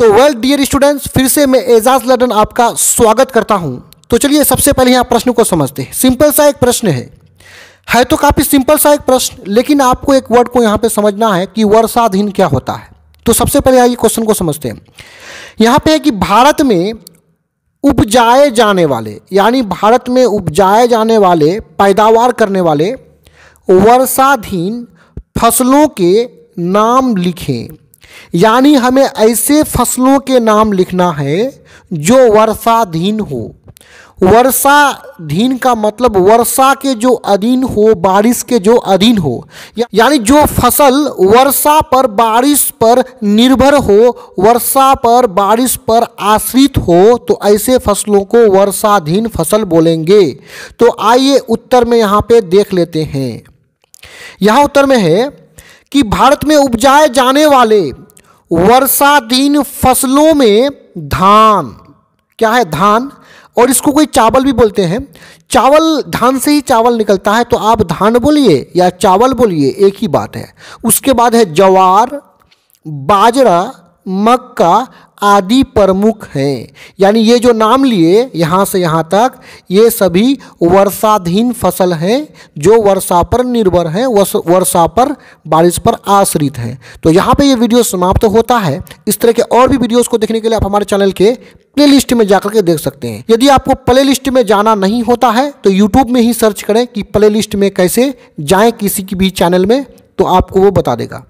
तो well dear students, फिर से मैं एजाज लड्डन आपका स्वागत करता हूं। तो चलिए सबसे पहले यहाँ प्रश्न को समझते हैं। सिंपल सा एक प्रश्न है तो काफ़ी सिंपल सा एक प्रश्न, लेकिन आपको एक वर्ड को यहाँ पे समझना है कि वर्षाधीन क्या होता है। तो सबसे पहले आइए क्वेश्चन को समझते हैं। यहाँ पे है कि भारत में उपजाए जाने वाले, यानी भारत में उपजाए जाने वाले, पैदावार करने वाले वर्षाधीन फसलों के नाम लिखें। यानी हमें ऐसे फसलों के नाम लिखना है जो वर्षाधीन हो। वर्षाधीन का मतलब वर्षा के जो अधीन हो, बारिश के जो अधीन हो, यानी जो फसल वर्षा पर, बारिश पर निर्भर हो, वर्षा पर, बारिश पर आश्रित हो, तो ऐसे फसलों को वर्षाधीन फसल बोलेंगे। तो आइए उत्तर में यहाँ पे देख लेते हैं। यहाँ उत्तर में है कि भारत में उपजाए जाने वाले वर्षाधीन फसलों में धान, क्या है धान, और इसको कोई चावल भी बोलते हैं। चावल, धान से ही चावल निकलता है, तो आप धान बोलिए या चावल बोलिए, एक ही बात है। उसके बाद है ज्वार, बाजरा, मक्का आदि प्रमुख हैं। यानी ये जो नाम लिए यहाँ से यहाँ तक, ये सभी वर्षाधीन फसल हैं जो वर्षा पर निर्भर हैं, वर्षा पर, बारिश पर आश्रित हैं। तो यहाँ पे ये वीडियो समाप्त होता है। इस तरह के और भी वीडियोस को देखने के लिए आप हमारे चैनल के प्लेलिस्ट में जाकर के देख सकते हैं। यदि आपको प्लेलिस्ट में जाना नहीं होता है तो यूट्यूब में ही सर्च करें कि प्लेलिस्ट में कैसे जाएँ, किसी की भी चैनल में, तो आपको वो बता देगा।